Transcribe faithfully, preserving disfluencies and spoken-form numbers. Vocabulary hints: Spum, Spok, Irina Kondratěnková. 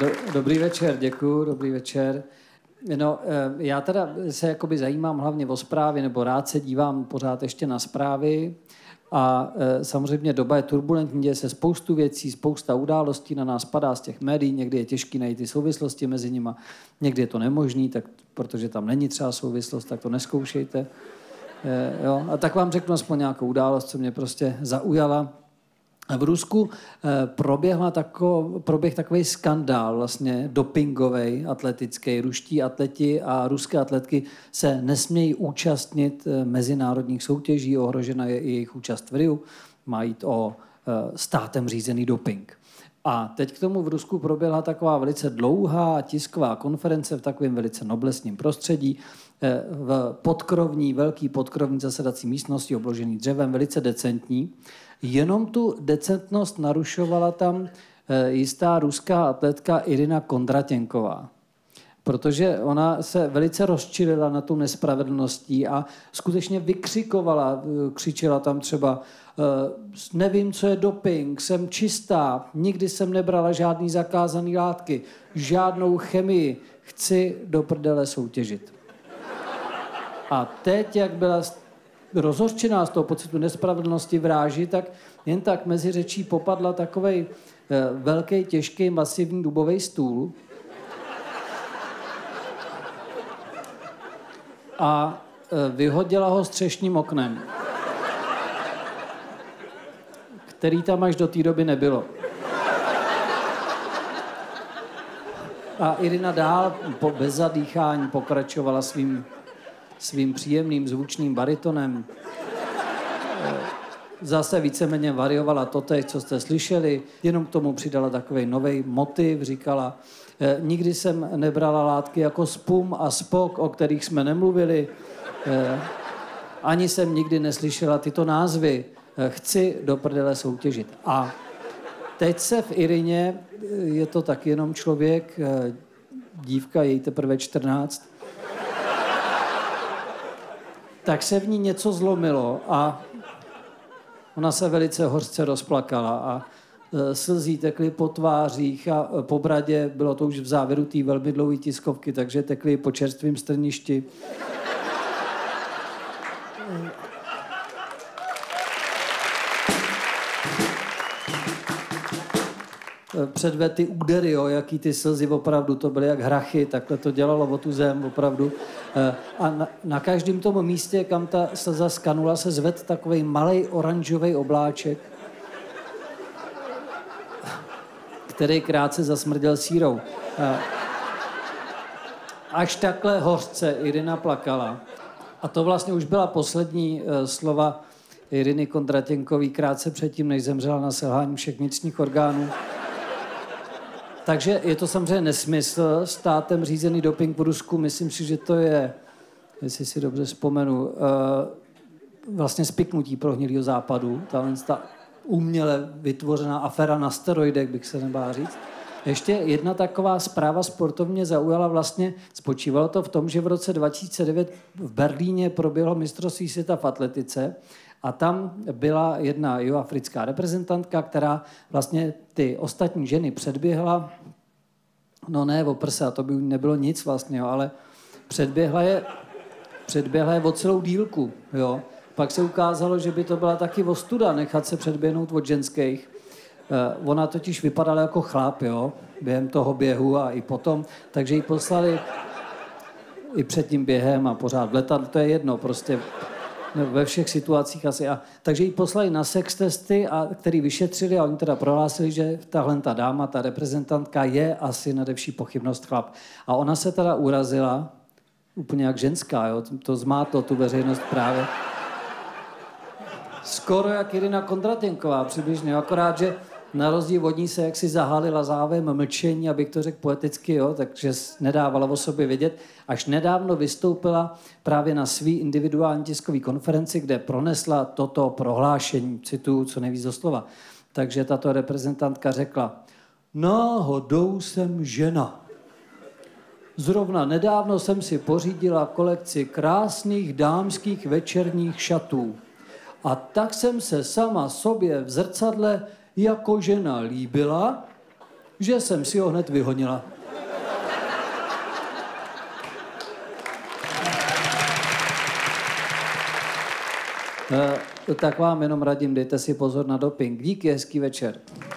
Do, dobrý večer, děkuji, dobrý večer. No, já teda se jakoby zajímám hlavně o zprávy, nebo rád se dívám pořád ještě na zprávy. A samozřejmě doba je turbulentní, děje se spoustu věcí, spousta událostí na nás padá z těch médií, někdy je těžké najít ty souvislosti mezi nimi, někdy je to nemožné, tak protože tam není třeba souvislost, tak to neskoušejte. E, jo. A tak vám řeknu aspoň nějakou událost, co mě prostě zaujala. V Rusku proběhla tako, proběh takový skandál vlastně dopingovej, atletický. Ruští atleti a ruské atletky se nesmějí účastnit mezinárodních soutěží, ohrožena je i jejich účast v Riu, má jít o státem řízený doping. A teď k tomu v Rusku proběhla taková velice dlouhá tisková konference v takovém velice noblesním prostředí, v podkrovní, velký podkrovní zasedací místnosti, obložený dřevem, velice decentní. Jenom tu decentnost narušovala tam jistá ruská atletka Irina Kondratěnková, protože ona se velice rozčilila na tu nespravedlností a skutečně vykřikovala, křičela tam třeba nevím, co je doping, jsem čistá, nikdy jsem nebrala žádný zakázaný látky, žádnou chemii, chci do prdele soutěžit. A teď, jak byla rozhořčená z toho pocitu nespravedlnosti vráži, tak jen tak mezi řečí popadla takovej velký, těžký, masivní dubový stůl. A vyhodila ho střešním oknem, který tam až do té doby nebylo. A Irina dál po, bez zadýchání pokračovala svým svým příjemným zvučným baritonem. Zase víceméně variovala totéž, co jste slyšeli, jenom k tomu přidala takový nový motiv, říkala, nikdy jsem nebrala látky jako Spum a Spok, o kterých jsme nemluvili, ani jsem nikdy neslyšela tyto názvy, chci do prdele soutěžit. A teď se v Irině, je to tak jenom člověk, dívka, jej teprve čtrnáct, tak se v ní něco zlomilo a ona se velice hořce rozplakala a slzí tekly po tvářích a po bradě, bylo to už v závěru té velmi dlouhé tiskovky, takže tekly po čerstvém strništi. Předvedl ty údery, jo, jaký ty slzy, opravdu to byly jak hrachy, takhle to dělalo o tu zem, opravdu. A na, na každém tom místě, kam ta slza skanula, se zvedl takovej malej oranžový obláček, který krátce zasmrděl sírou. Až takhle hořce Irina plakala. A to vlastně už byla poslední slova Iriny Kondratěnkový krátce předtím, než zemřela na selhání všech vnitřních orgánů. Takže je to samozřejmě nesmysl, státem řízený doping v Rusku, myslím si, že to je, jestli si dobře vzpomenu, vlastně spiknutí prohnilého západu, ta uměle vytvořená aféra na steroidech, bych se nebál říct. Ještě jedna taková zpráva sportovně zaujala vlastně, spočívalo to v tom, že v roce dva tisíce devět v Berlíně proběhlo mistrovství světa v atletice a tam byla jedna jihoafrická reprezentantka, která vlastně ty ostatní ženy předběhla, no ne o prsa, to by nebylo nic vlastně, jo, ale předběhla je, předběhla je o celou dílku, jo. Pak se ukázalo, že by to byla taky ostuda nechat se předběhnout od ženských. Ona totiž vypadala jako chlap, jo, během toho běhu a i potom, takže ji poslali i před tím během a pořád v letadle, to je jedno, prostě ve všech situacích asi. A, takže ji poslali na sex testy, a, který vyšetřili a oni teda prohlásili, že tahle ta dáma, ta reprezentantka je asi nade vší pochybnost chlap. A ona se teda urazila, úplně jak ženská, jo, to zmátlo tu veřejnost právě. Skoro jak Irina Kondratěnková přibližně, akorát, že na rozdíl od ní se jaksi zahálila závem mlčení, abych to řekl poeticky, jo, takže nedávala o sobě vědět. Až nedávno vystoupila právě na svý individuální tiskový konferenci, kde pronesla toto prohlášení, cituju co nejvíc do slova. Takže tato reprezentantka řekla, náhodou jsem žena. Zrovna nedávno jsem si pořídila kolekci krásných dámských večerních šatů. A tak jsem se sama sobě v zrcadle jako žena líbila že jsem si ho hned vyhonila. Tak vám jenom radím, dejte si pozor na doping. Díky, hezký večer.